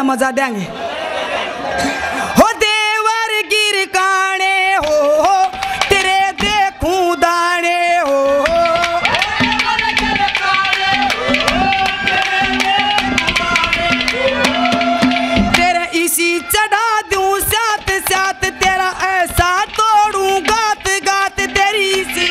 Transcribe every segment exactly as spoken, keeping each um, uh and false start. या मजा देंगे। हो देवर गिर काने हो, हो तेरे देखूं दाने हो, तेरा इसी चढ़ा दूं साथ साथ, तेरा ऐसा तोड़ूं गात गात, तेरी इसी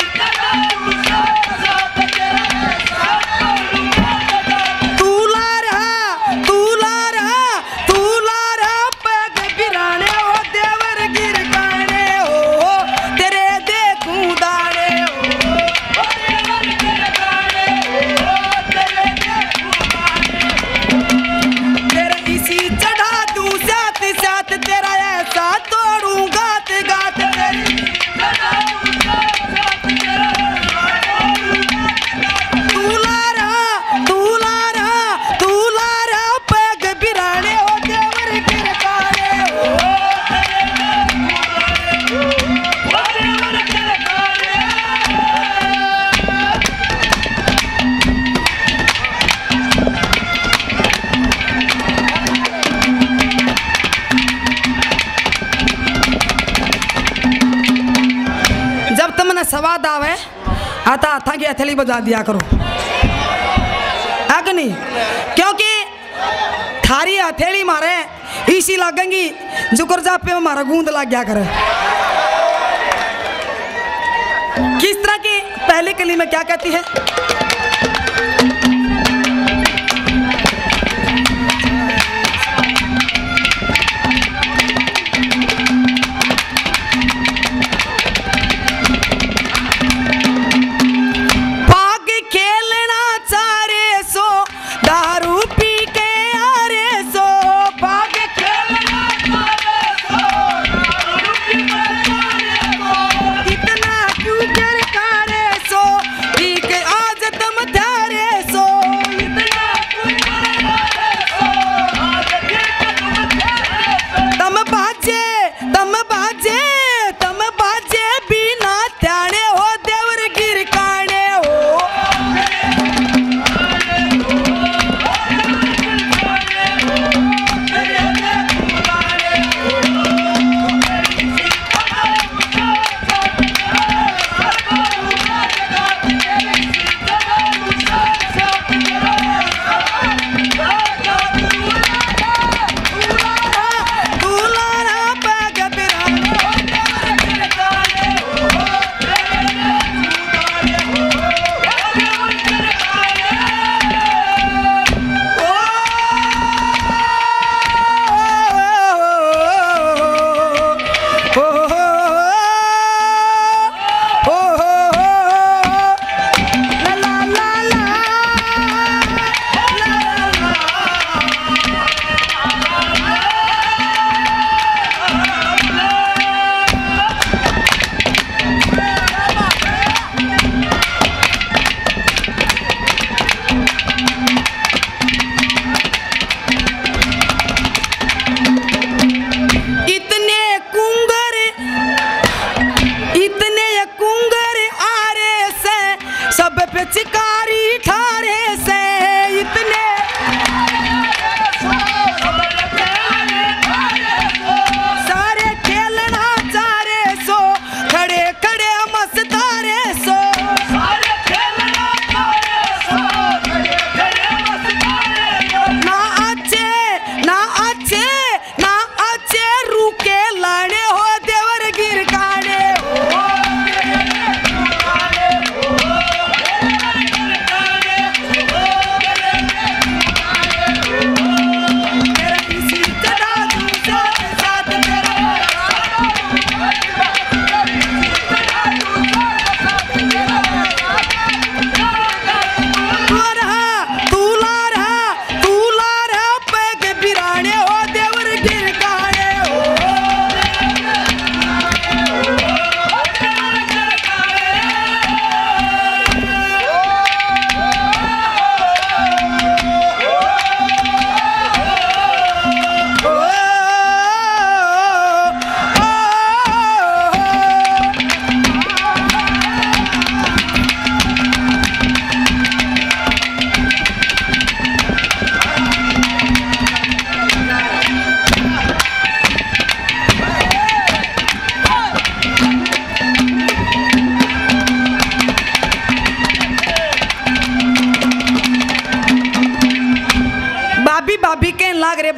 सवाद आवे आता हाथा की हथेली बजा दिया करो अग्नि, क्योंकि थारी हथेली मारे इसी लागेंगी जुकर जाप पे मारा गूंद लग गया करे। किस तरह की पहली कली में क्या कहती है,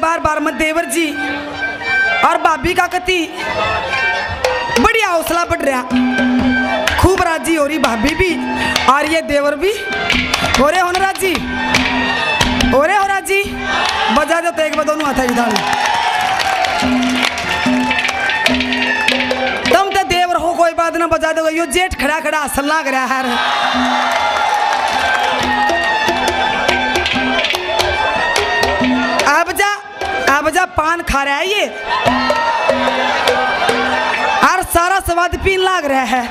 बार बार में देवर जी और भाभी का कति बढ़िया हौसला बढ़ रहा, खूब राजी हो रही भाभी भी और ये देवर भी। हो रे होन राजी, हो रे हो राजी, बजा दो तो एक बार दोनों हाथ इधर। तुम तो देवर हो, कोई बात ना, बजा दो। यो जेठ खड़ा खड़ा हसल लाग रहा है। बजा पान खा रहा है ये और सारा स्वाद पीन लाग रहा है।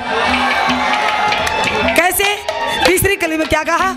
कैसे? तीसरी कली में क्या कहा?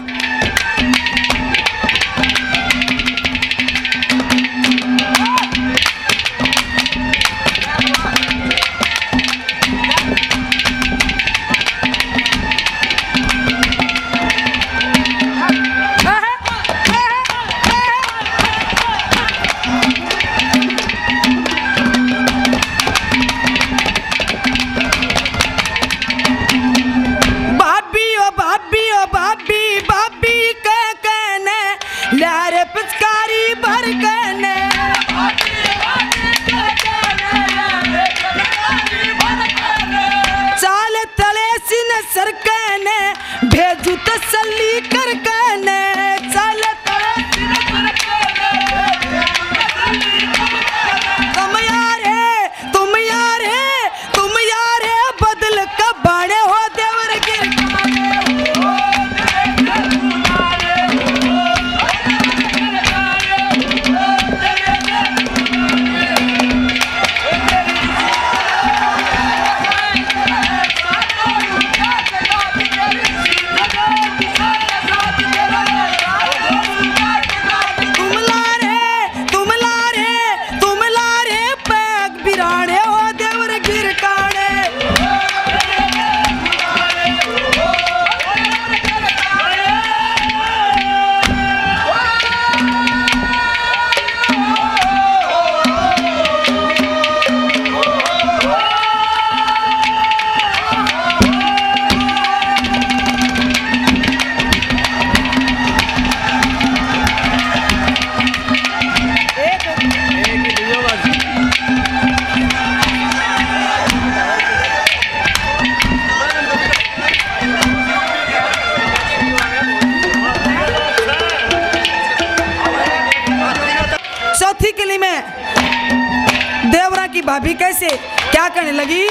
भाभी कैसे क्या करने लगी?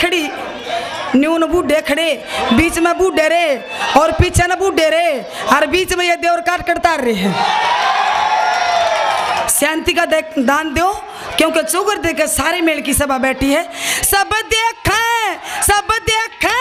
खड़ी न्यून बूढ़े खड़े, बीच में बूढ़े रे और पीछे न बूढ़े रे और बीच में ये देवर काट करता रहे हैं। शांति का दान दो क्योंकि चौगर देकर सारे मेल की सभा बैठी है। सब देखें, सब देखें।